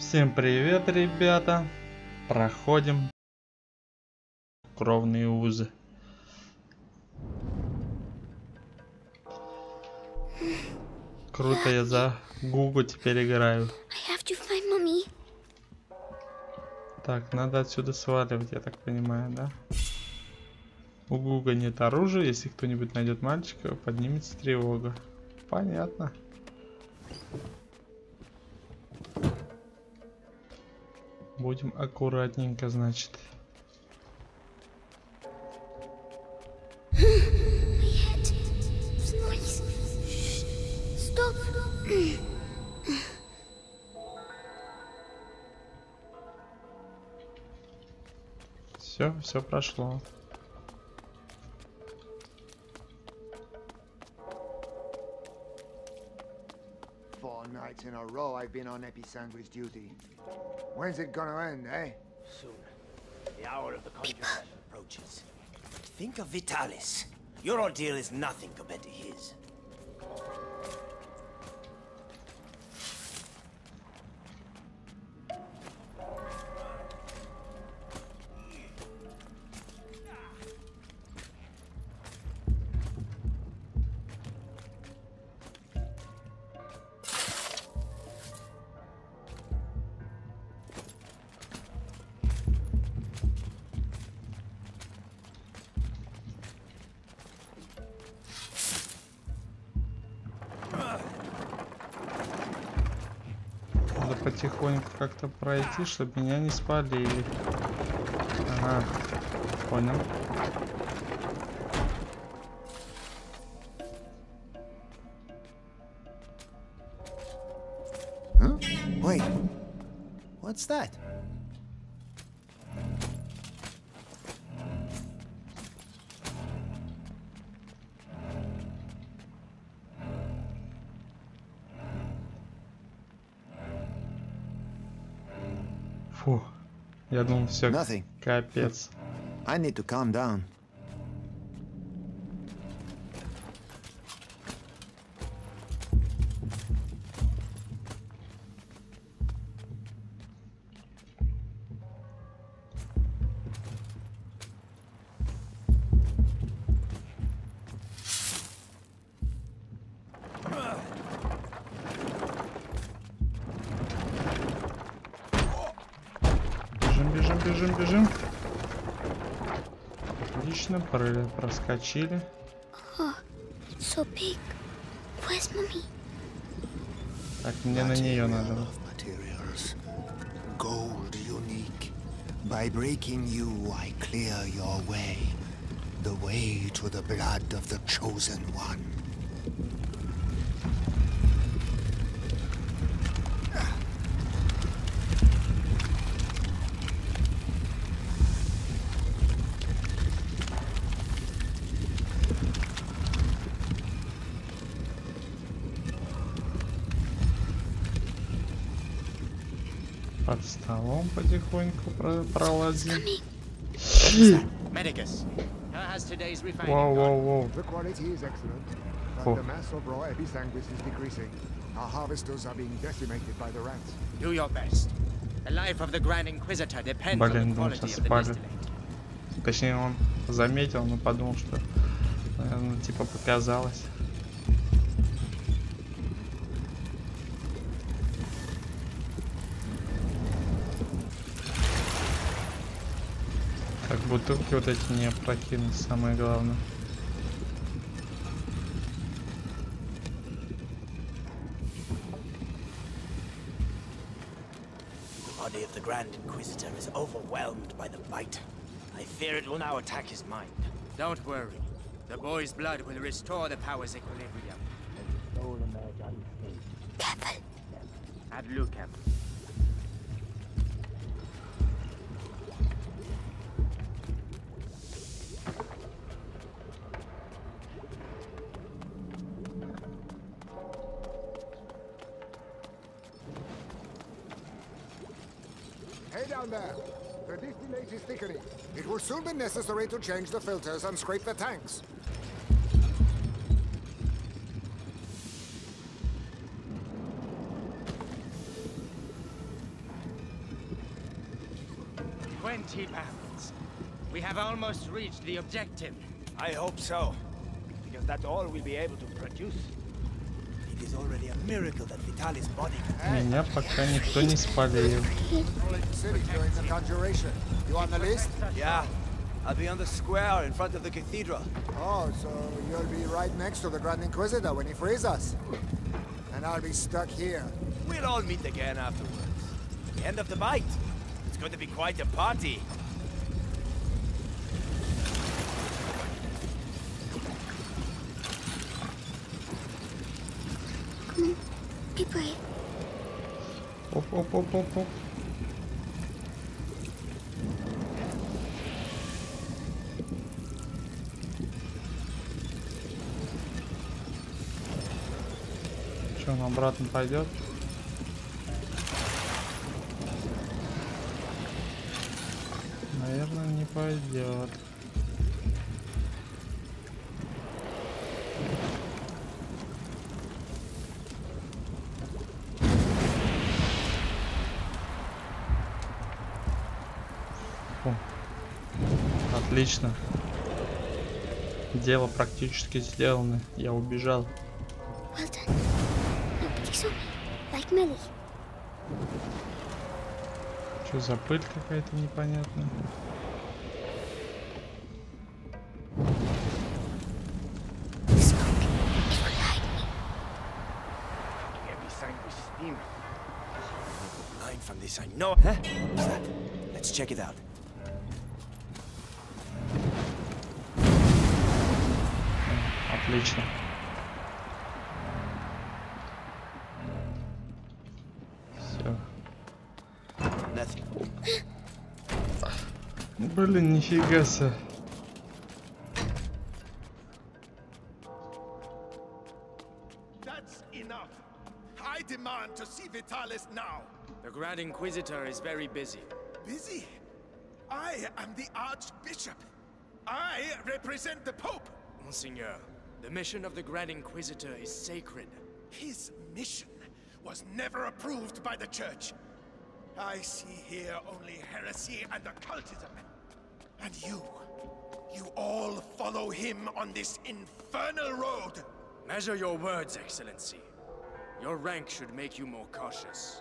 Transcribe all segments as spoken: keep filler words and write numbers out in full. Всем привет, ребята. Проходим кровные узы. Круто, я за Гугу теперь играю. Так, надо отсюда сваливать, я так понимаю, да? У Гуга нет оружия, если кто-нибудь найдет мальчика, поднимется тревога. Понятно. Будем аккуратненько, значит. Стоп. Все, все прошло. In a row I've been on Episangri's duty. When's it gonna end, eh? Soon. The hour of the conjuration approaches. But think of Vitalis. Your ordeal is nothing compared to his. Потихоньку как-то пройти, чтобы меня не спалили. Ага, понял. Wait, what's that? Фу, я думал, все капец. I need to calm down. Бежим, бежим. Отлично, проскочили. Oh, so big. Where's mommy? Так, мне на нее надо. Gold unique. By breaking you, I clear your way. The way to the blood of the chosen one. Под столом потихоньку про пролазим. Вау, вау, вау. Фу. Блин, думал, сейчас спалит. Точнее, он заметил, но подумал, что, наверное, типа показалось. Так, бутылки вот эти не опрокинуть, самое главное. The body of the Grand Inquisitor is overwhelmed by the bite. I fear it will now attack his mind. Don't worry. The boy's blood will restore the power's equilibrium. Careful. Ad Lucem. There. The distillate is thickening. It will soon be necessary to change the filters and scrape the tanks. twenty battles. We have almost reached the objective. I hope so, because that's all we'll be able to produce. It is already a miracle that Vitalis' body can... Меня пока никто не спалил. You on the list? Yeah. I'll be on the square in front of the cathedral. Oh, so you'll be right next to the Grand Inquisitor when he frees us. And I'll be stuck here. We'll all meet again afterwards. At the end of the bite. It's going to be quite a party. Be brave. Oh, oh, oh, oh, oh. Он обратно пойдет. Наверное, не пойдет. Фу. Отлично. Дело практически сделано. Я убежал. Что за пыль какая-то непонятная? Отлично. Блин, нифига себе. That's enough. I demand to see Vitalis now. The Grand Inquisitor is very busy. Busy? I am the Archbishop. I represent the Pope. Monsignor, the mission of the Grand Inquisitor is sacred. His mission was never approved by the Church. I see here only heresy and occultism. And you, you all follow him on this infernal road. Measure your words, Excellency. Your rank should make you more cautious.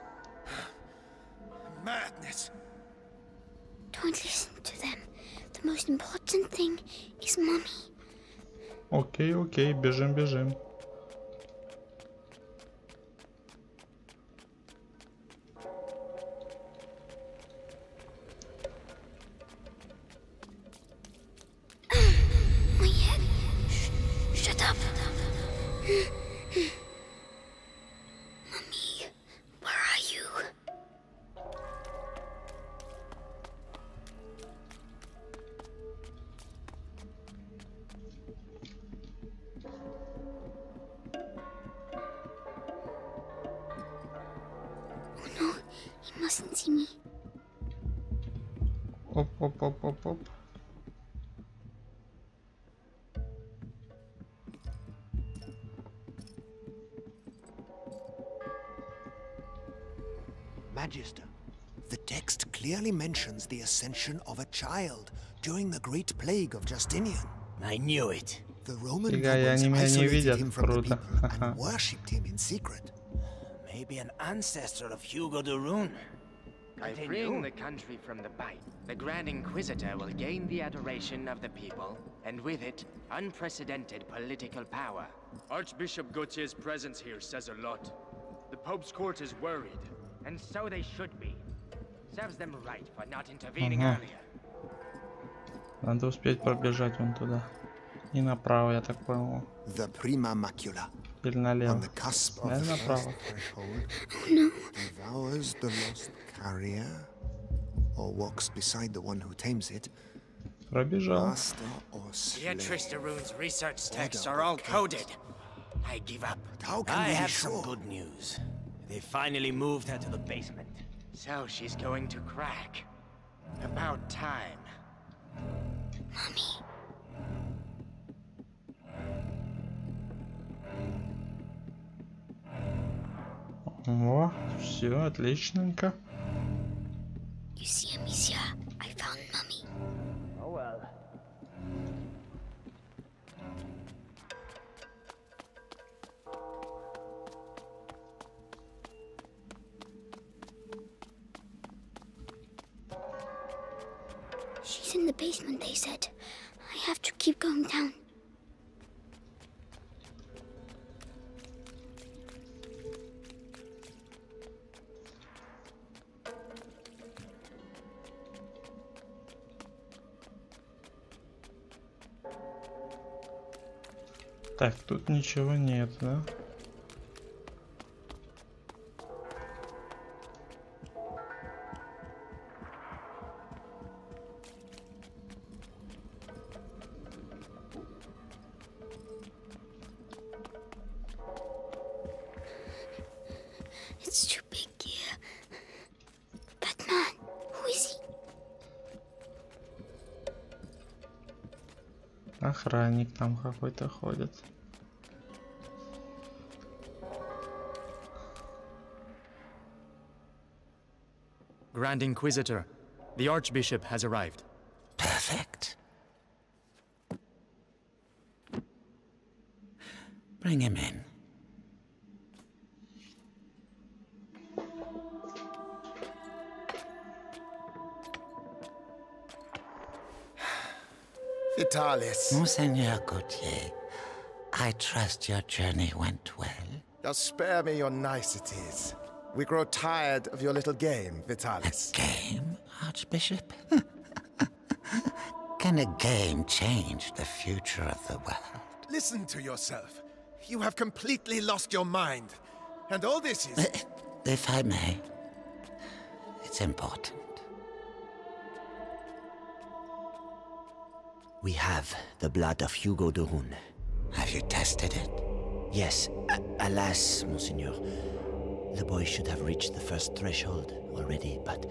Madness. Don't listen to them. The most important thing is mommy. Okay, okay, бежим, бежим. Magister, the text clearly mentions the ascension of a child during the Great Plague of Justinian. I knew it. The Roman people isolated him from the people and worshipped him in secret. Maybe an ancestor of Hugo de Rune. I bring the country from the bite. The Grand Inquisitor will gain the adoration of the people, and with it, unprecedented political power. Archbishop Gautier's presence here says a lot. The Pope's court is worried. And so they should be. Serves them right for not intervening earlier. Надо успеть пробежать вон туда. И направо, я так понял. The Prima Macula. Или налево. Или направо. Devours the lost carrier, or walks beside the one who tames it. Пробежал. Beatrice Doreen's research texts are all coded. I give up. I have some good news. They finally moved her to the basement. So she's going to crack. About time. Mommy. О, все отличненько. You see, Amicia? I found Mummy. Oh well. She's in the basement, they said. I have to keep going down. Так, тут ничего нет, да? Охранник там какой-то ходит. Grand Inquisitor, the Archbishop has arrived. Perfect. Bring him in. Vitalis. Monseigneur Gautier, I trust your journey went well. Now spare me your niceties. We grow tired of your little game, Vitalis. A game, Archbishop? Can a game change the future of the world? Listen to yourself. You have completely lost your mind. And all this is... If I may, it's important. We have the blood of Hugo de Rune. Have you tested it? Yes. A alas, Monseigneur. The boy should have reached the first threshold already, but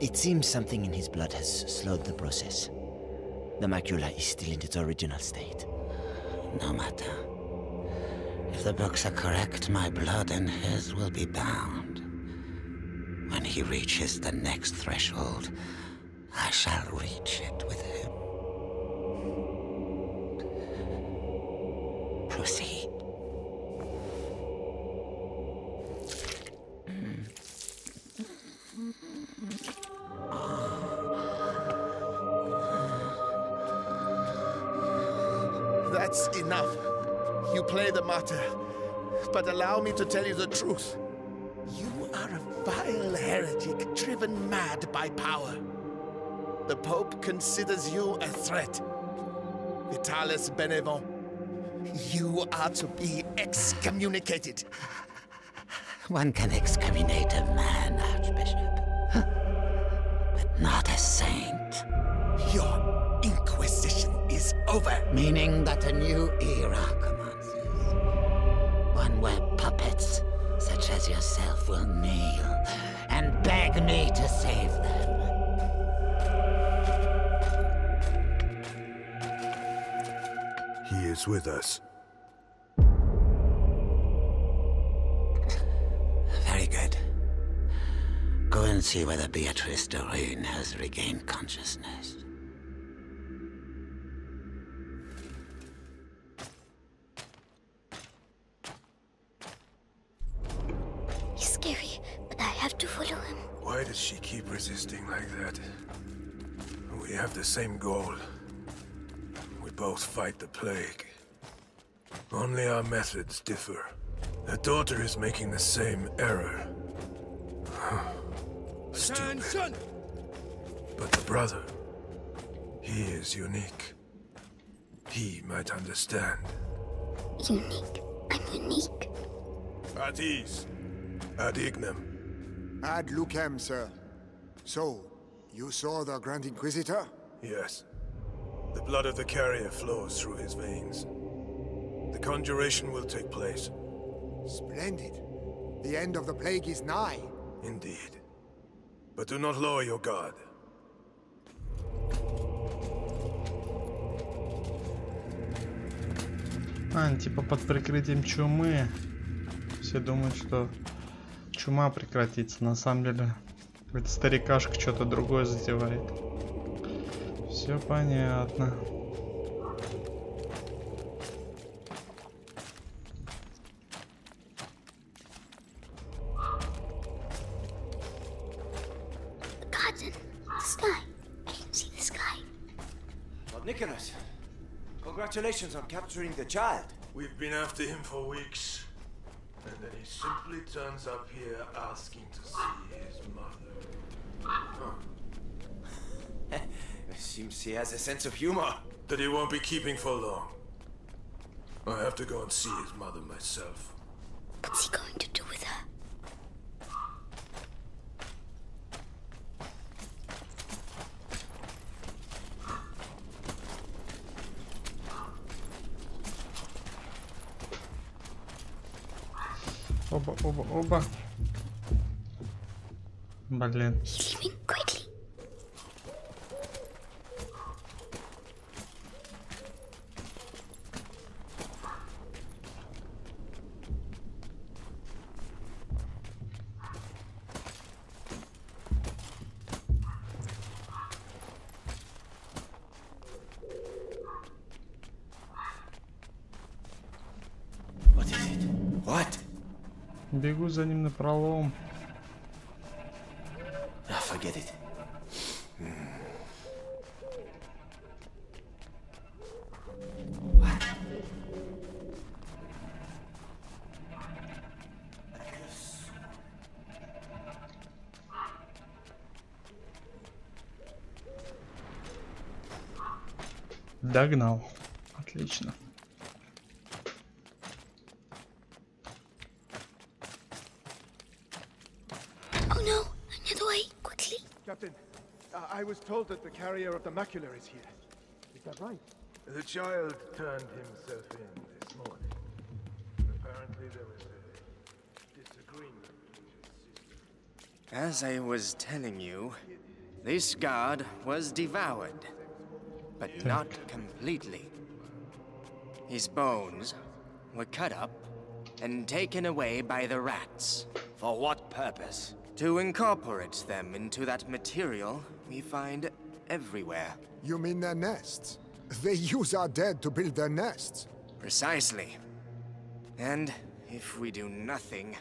it seems something in his blood has slowed the process. The macula is still in its original state. No matter. If the books are correct, my blood and his will be bound. When he reaches the next threshold, I shall reach it with him. Proceed. That's enough. You play the martyr, but allow me to tell you the truth. You are a vile heretic driven mad by power. The Pope considers you a threat. Vitalis Benevent. You are to be excommunicated. One can excommunicate a man, Archbishop, but not a saint. Your Inquisition is over. Meaning that a new era commences. One where puppets such as yourself will kneel and beg me to save them. He is with us. Very good. Go and see whether Beatrice Doreen has regained consciousness. He's scary, but I have to follow him. Why does she keep resisting like that? We have the same goal. Both fight the plague. Only our methods differ. Her daughter is making the same error. Stupid. But the brother, he is unique. He might understand. Unique. I'm unique. At ease. Ad ignem. Ad Lucem, sir. So, you saw the Grand Inquisitor? Yes. The blood of the carrier flows through his veins. The conjuration will take place. Splendid. The end of the plague is nigh. Indeed. But do not lower your guard. А, типа под прикрытием чумы. Все думают, что чума прекратится. На самом деле Какой-то старикашка что-то другое затевает. Все понятно. Congratulations on capturing the child. We've been after him for weeks, and then he simply turns up here asking to see his mother. Huh. Seems he has a sense of humor. That he won't be keeping for long. I have to go and see his mother myself. What's he going to do with her? Оба, оба, оба. Блин. Бегу за ним напролом. Ah, forget it. Догнал. Отлично. I was told that the carrier of the macula is here. Is that right? The child turned himself in this morning. Apparently there was a disagreement with his sister. As I was telling you, this guard was devoured, but not completely. His bones were cut up and taken away by the rats. For what purpose? To incorporate them into that material we find everywhere. You mean their nests? They use our dead to build their nests. Precisely. And if we do nothing,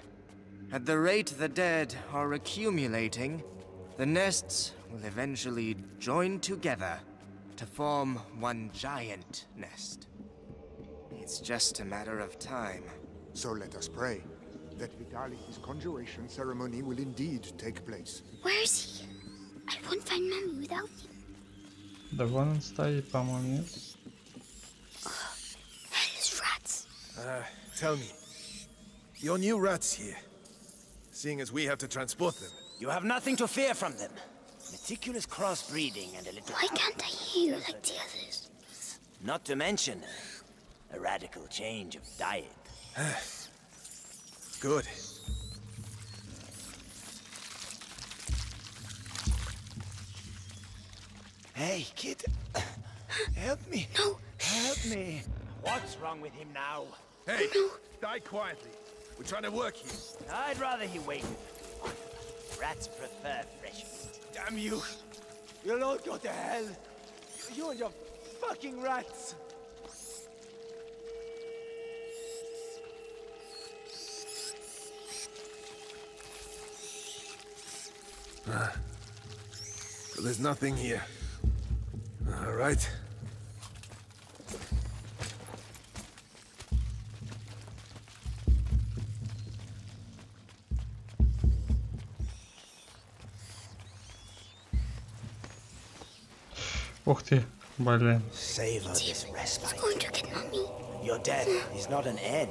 at the rate the dead are accumulating, the nests will eventually join together to form one giant nest. It's just a matter of time. So let us pray that Vitalis' conjuration ceremony will indeed take place. Where is he? I won't find Mommy without him. The one стоит, по-моему, нет? That is rats. Uh, tell me, your new rats here, seeing as we have to transport them. You have nothing to fear from them. Meticulous crossbreeding and a little... Why can't I hear like the others? Not to mention a radical change of diet. Good. Hey, kid. Help me. No. Help me. What's wrong with him now? Hey, no. Die quietly. We're trying to work here. I'd rather he waited. Rats prefer fresh meat. Damn you. You'll all go to hell. You and your fucking rats. Uh, so there's nothing here. All right. Ух ты, блин. Savor this respite. Your death is not an end,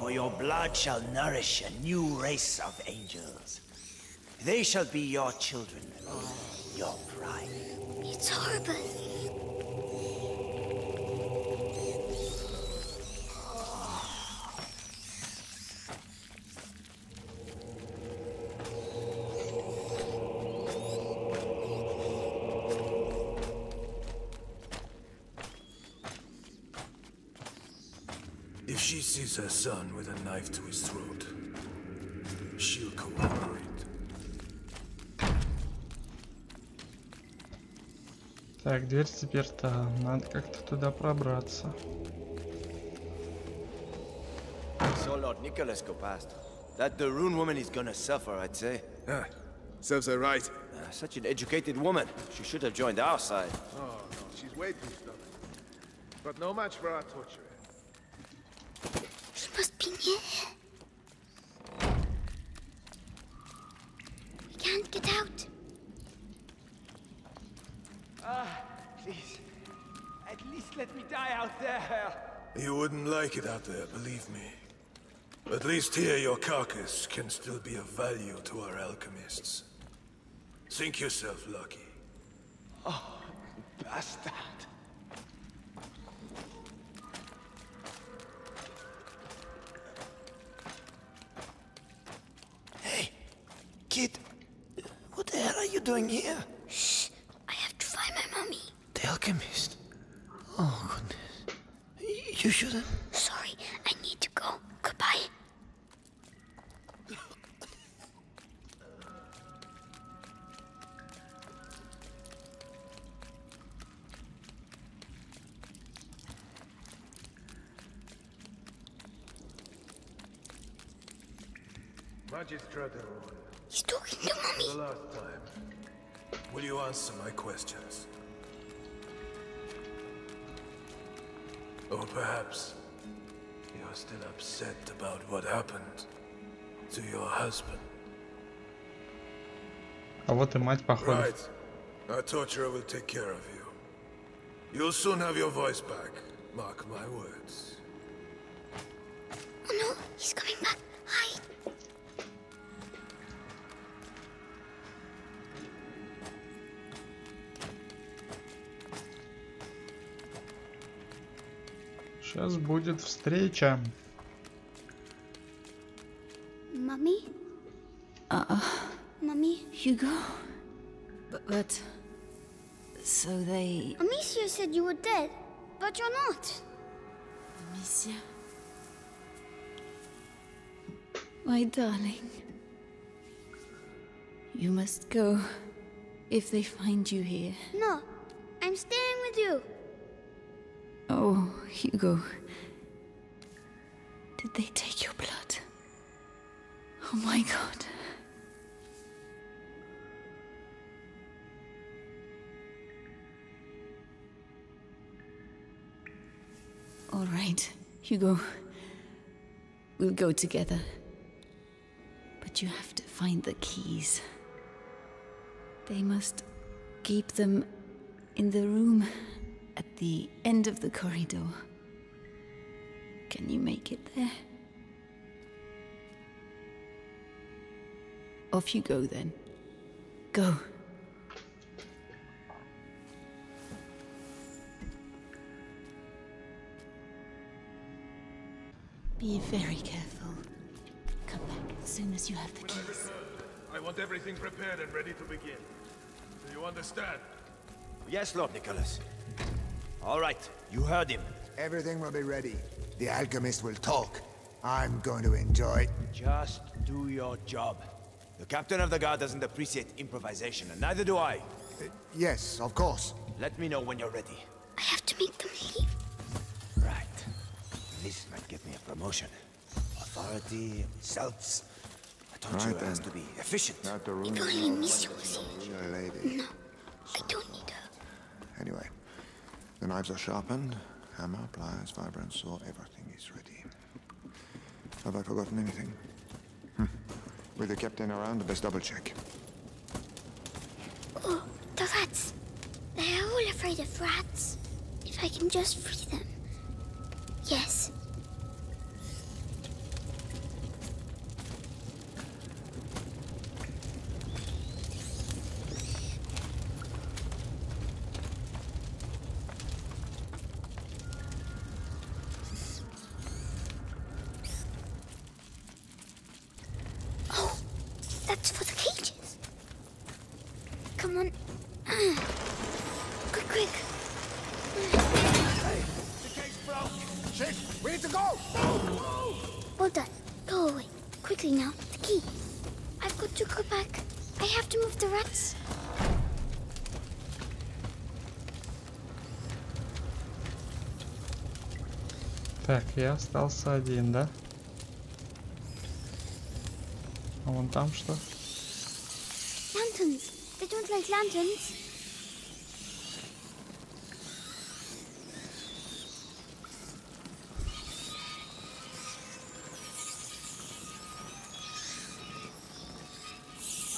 for your blood shall nourish a new race of angels. They shall be your children, your pride. It's horrible. If she sees her son with a knife to his throat, she'll cooperate. Так, дверь заперта. Надо как-то туда пробраться. So Lord Nicholas go past. That the Rune woman is gonna suffer, I'd say. Huh. Serves her right. Uh, such an educated woman. She should have joined our side. Oh no, she's way too stubborn. But no match for our torture. She must be near here. We can't get out. Ah, please. At least let me die out there. You wouldn't like it out there, believe me. At least here your carcass can still be of value to our alchemists. Think yourself lucky. Oh, bastard. Hey, kid. What the hell are you doing here? Shh. I have to find my mommy. The alchemist? Oh, goodness. You shouldn't... Sorry, I need to go. Goodbye. Magistrate Doreen. He's talking to mommy. The last time. Will you answer my questions? Or perhaps you're still upset about what happened to your husband. А вот и мать походу. Right. Our torturer will take care of you. You'll soon have your voice back. Mark my words. Oh no, he's coming back. Hide. Сейчас будет встреча. Mommy? Uh-oh. Mommy? Hugo? But, but... So they... Amicia said you were dead, but you're not. Amicia? My darling. You must go if they find you here. No, I'm staying with you. Oh, Hugo. Did they take your blood? Oh my God. All right, Hugo. We'll go together. But you have to find the keys. They must keep them in the room. At the end of the corridor. Can you make it there? Off you go then. Go. Be very careful. Come back as soon as you have the keys. When I return, I want everything prepared and ready to begin. Do you understand? Yes, Lord Nicholas. All right, you heard him. Everything will be ready. The alchemist will talk. I'm going to enjoy. Just do your job. The captain of the guard doesn't appreciate improvisation, and neither do I. Uh, yes, of course. Let me know when you're ready. I have to make them leave. Right. This might get me a promotion. Authority, results. I told right you it has to be efficient. If only Amicia was here. No, I don't need her. Anyway. The knives are sharpened, hammer, pliers, vibrant saw, everything is ready. Have I forgotten anything? Hm. With the captain around, best double check. Oh, the rats. They're all afraid of rats. If I can just free them. Yes. Так, я остался один, да? А вон там что? Lanterns. They don't like lanterns.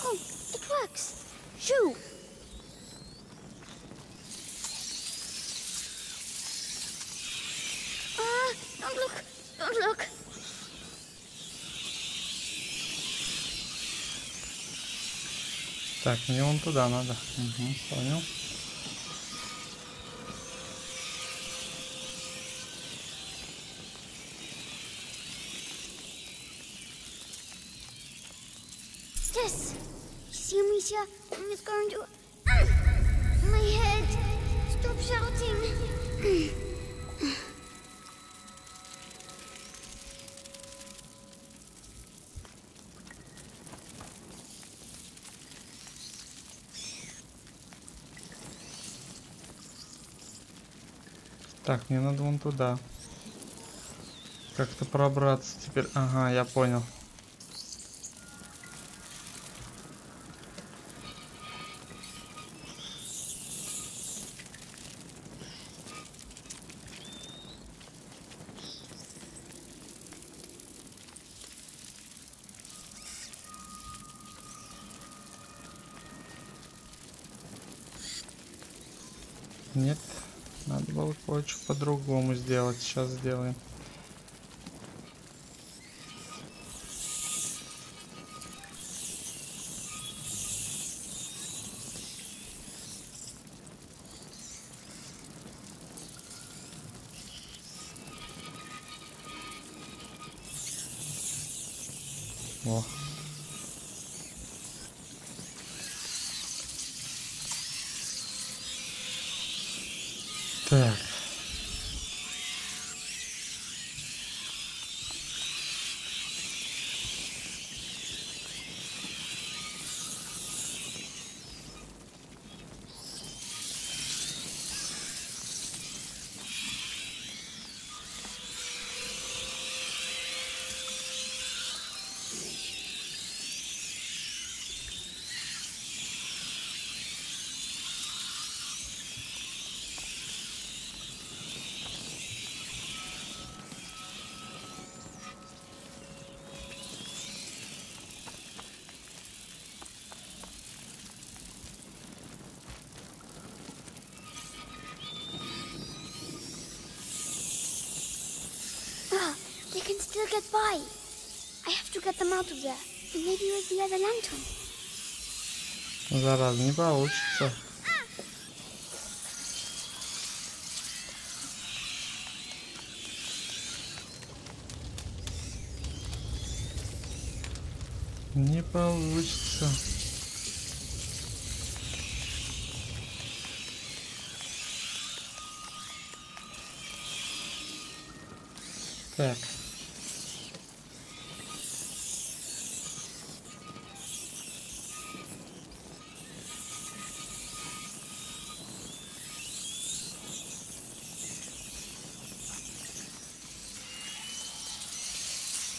Oh, it works. Shoo. Так, мне вон туда надо. Угу, понял. Yes. See, Amicia, I'm just going to. My head. Stop shouting. Так, мне надо вон туда. Как-то пробраться теперь. Ага, я понял. Нет. Надо было кое-что по-другому сделать. Сейчас сделаем. О. Так. Still get by. I have to get them out of there. And maybe with the other lantern. Зараза, не получится. Не получится. Так.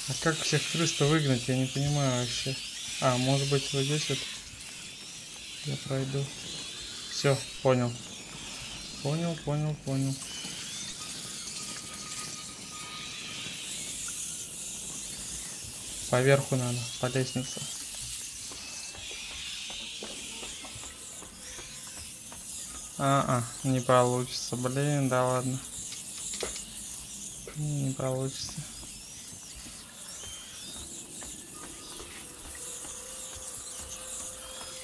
А как всех крыс-то выгнать, я не понимаю вообще. А, может быть, вот здесь вот я пройду. Все, понял. Понял, понял, понял. Поверху надо, по лестнице. А-а, не получится, блин, да ладно. Не получится.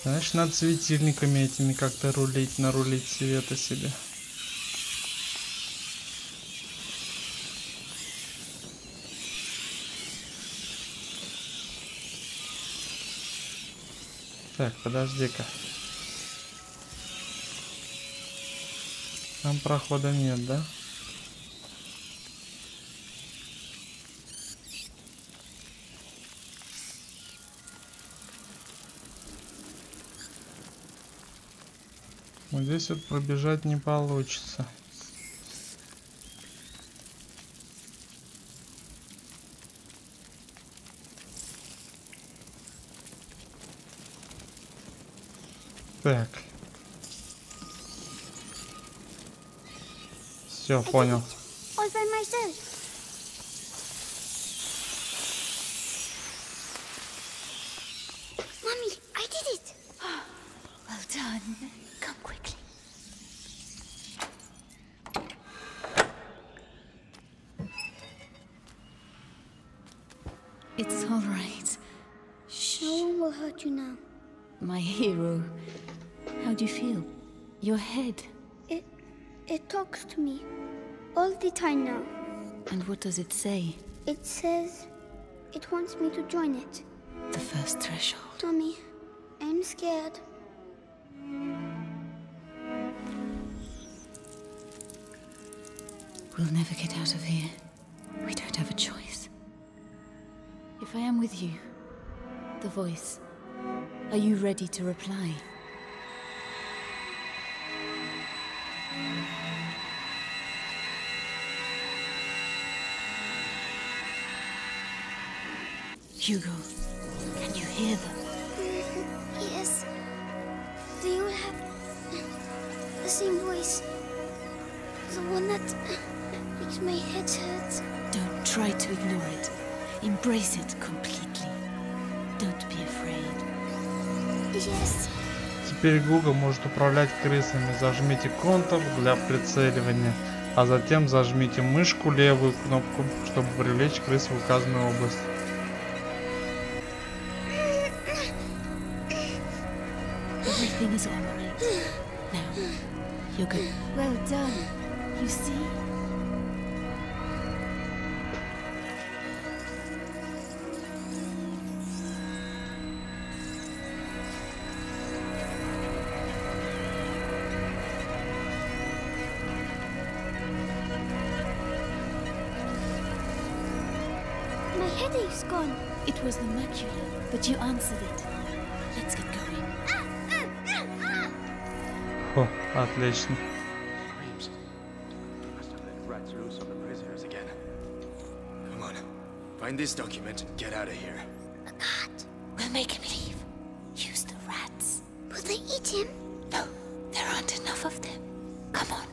Значит, надо светильниками этими как-то рулить, нарулить света себе. Так, подожди-ка. Там прохода нет, да? Вот здесь вот пробежать не получится. Так. Все, понял. It's all right. Shh. No one will hurt you now. My hero. How do you feel? Your head. It... it talks to me. All the time now. And what does it say? It says... it wants me to join it. The first threshold. Tommy, I'm scared. We'll never get out of here. We don't have a choice. If I am with you, the voice, are you ready to reply? Hugo, can you hear them? Yes. They all have the same voice. The one that makes my head hurt. Don't try to ignore it. Embrace it completely. Don't be afraid. Yes. Теперь Google может управлять крысами. Зажмите Ctrl для прицеливания, а затем зажмите мышку левую кнопку, чтобы привлечь крыс в указанную область. Everything is all right. Now, you're good. Well done. You see? My headache's gone. It was the macula, but you answered it. Let's get going. Oh, отлично. Right through some of the prisoners again. Come on, find this document and get out of here. I can't. We'll make him leave. Use the rats. Will they eat him? No, there aren't enough of them. Come on.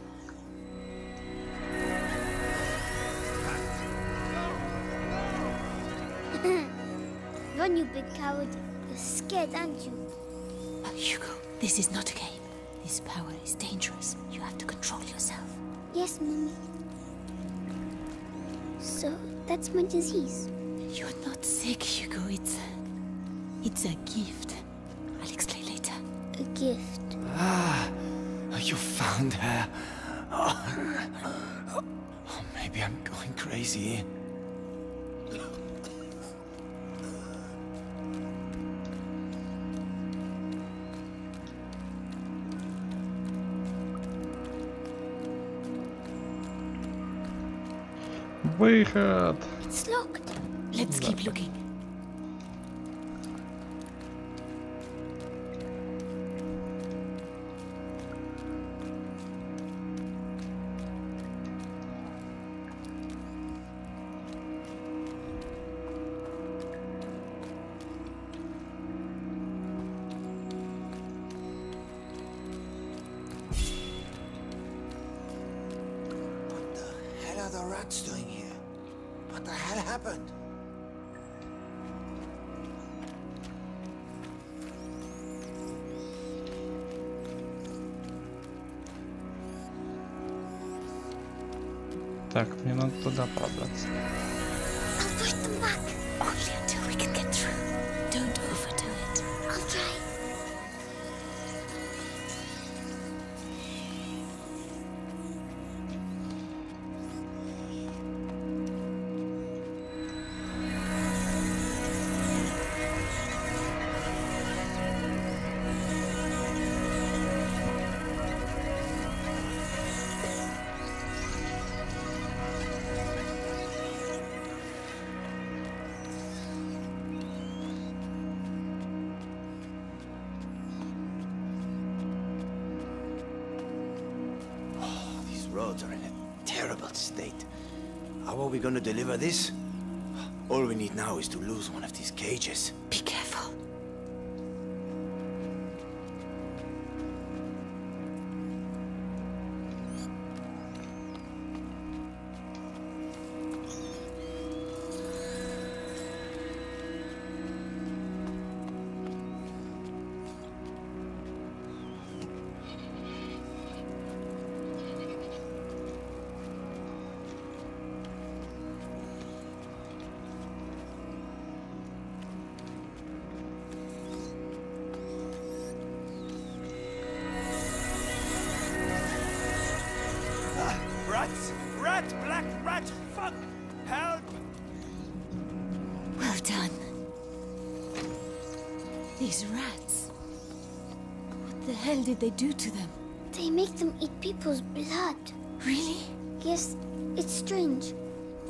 Run, you big coward. You're scared, aren't you? Oh, Hugo, this is not a game. This power is dangerous. You have to control yourself. Yes, Mommy. So, that's my disease. You're not sick, Hugo. It's a... it's a gift. I'll explain later. A gift? Ah, you found her. Oh, oh, maybe I'm going crazy. Выход. It's locked. Let's keep looking. What the hell are the rats doing here? What the hell happened? Так, мне надо туда податься. I'll push them back. Only until we can get through. Don't overdo it. I'll try. Are in a terrible state. How are we going to deliver this? All we need now is to lose one of these cages. Be careful. What? Fuck! Help! Well done. These rats. What the hell did they do to them? They make them eat people's blood. Really? Yes, it's strange.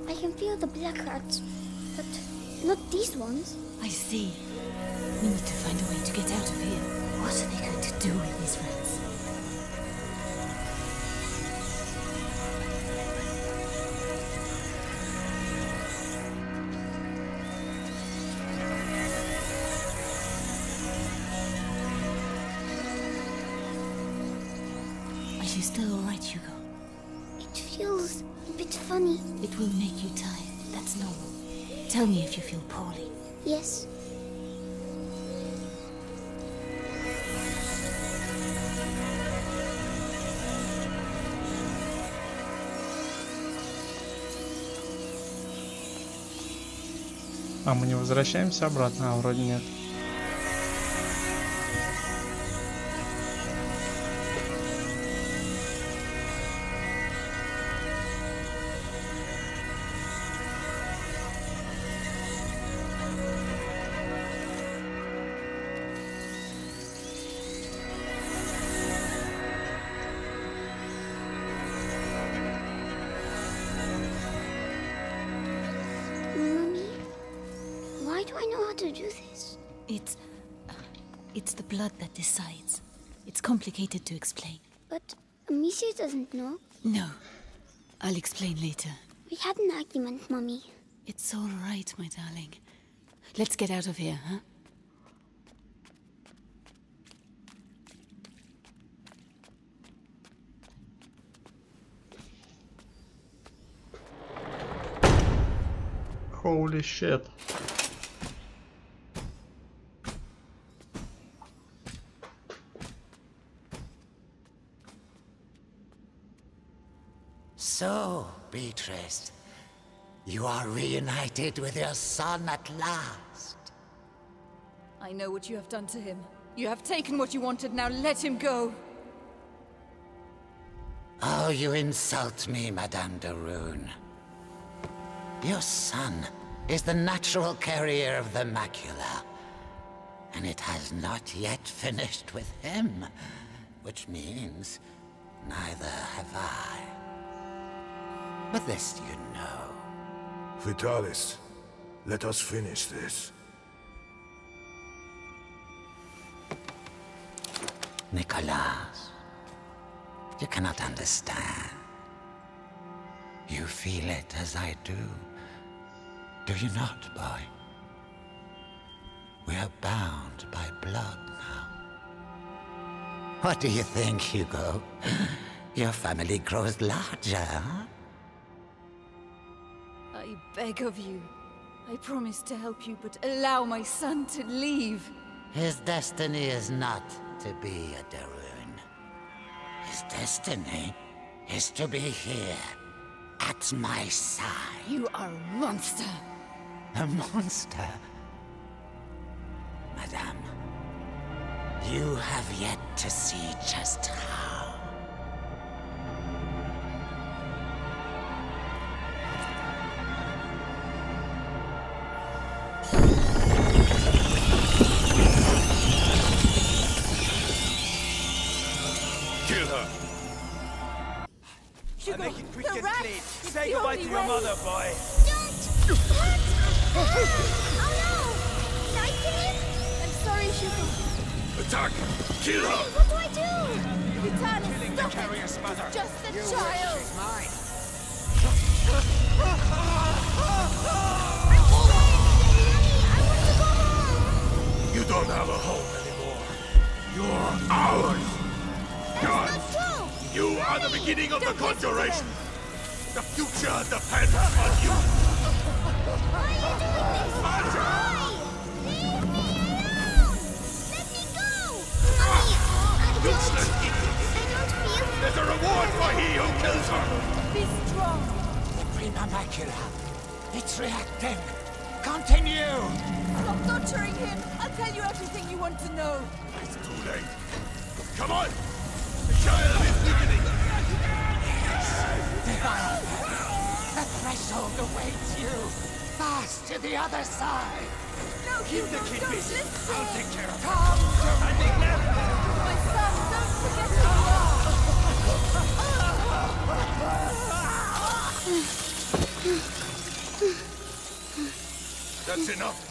I can feel the black rats, but not these ones. I see. We need to find a way to get out of here. What are they going to do with these rats? Are you still alright, Hugo? It feels a bit funny. It will make you tired. That's normal. Tell me if you feel poorly. Yes. А мы не возвращаемся обратно, а вроде нет. That decides. It's complicated to explain. But Amicia doesn't know. No. I'll explain later. We had an argument, Mummy. It's all right, my darling. Let's get out of here, huh? Holy shit. So, Beatrice, you are reunited with your son at last. I know what you have done to him. You have taken what you wanted, now let him go. Oh, you insult me, Madame de Rune. Your son is the natural carrier of the Macula, and it has not yet finished with him, which means neither have I. But this you know. Vitalis, let us finish this. Nicholas, you cannot understand. You feel it as I do. Do you not, boy? We are bound by blood now. What do you think, Hugo? Your family grows larger, huh? I beg of you. I promise to help you, but allow my son to leave. His destiny is not to be a de Rune. His destiny is to be here, at my side. You are a monster. A monster? Madame, you have yet to see just how. Say goodbye to your mother, boy. Don't! What? Ah! Oh no! Nightingale? I'm sorry, Hugo. Attack! Kill her! Wait, what do I do? Vitalis, stop it! It's just a you child! She's mine. I'm sorry, Daddy. I want to go home! You don't have a home anymore. You're ours! That's not true! You Mommy, are the beginning of the conjuration! The future depends on you! Why are you doing this? Marcia! Leave me alone! Let me go! Mommy, I don't... Useless idiot! I don't feel... There's a reward for he who kills her! Be strong! The Prima Macula! It's reacting! Continue! Stop torturing him! I'll tell you everything you want to know! It's too late! Come on! The child is weakening! Divine! threshold awaits you. Fast to the other side. No, keep the kid busy. I'll take care of it. Come, I think left. My son, don't forget to laugh. That's enough.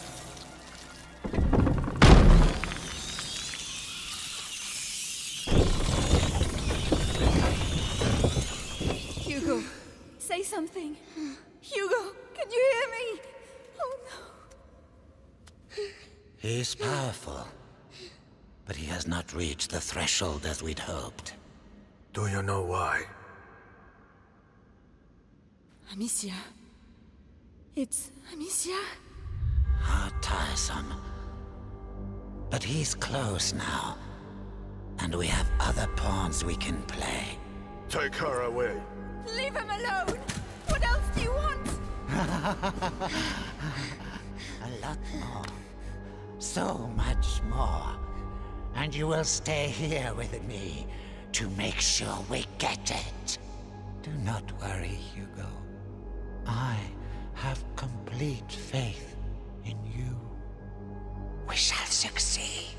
Say something. Hugo, can you hear me? Oh no. He's powerful, but he has not reached the threshold as we'd hoped. Do you know why? Amicia. It's Amicia? How tiresome. But he's close now, and we have other pawns we can play. Take her away. Leave him alone! What else do you want? A lot more. So much more. And you will stay here with me to make sure we get it. Do not worry, Hugo. I have complete faith in you. We shall succeed.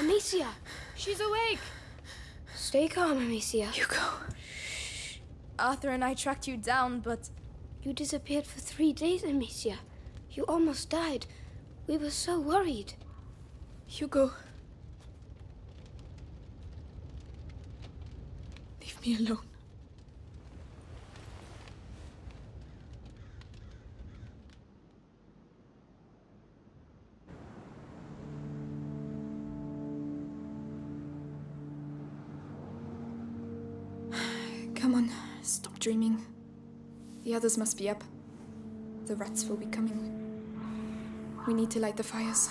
Amicia! She's awake! Stay calm, Amicia. Hugo. Shh. Arthur and I tracked you down, but... You disappeared for three days, Amicia. You almost died. We were so worried. Hugo. Leave me alone. Come on, stop dreaming. The others must be up. The rats will be coming. We need to light the fires.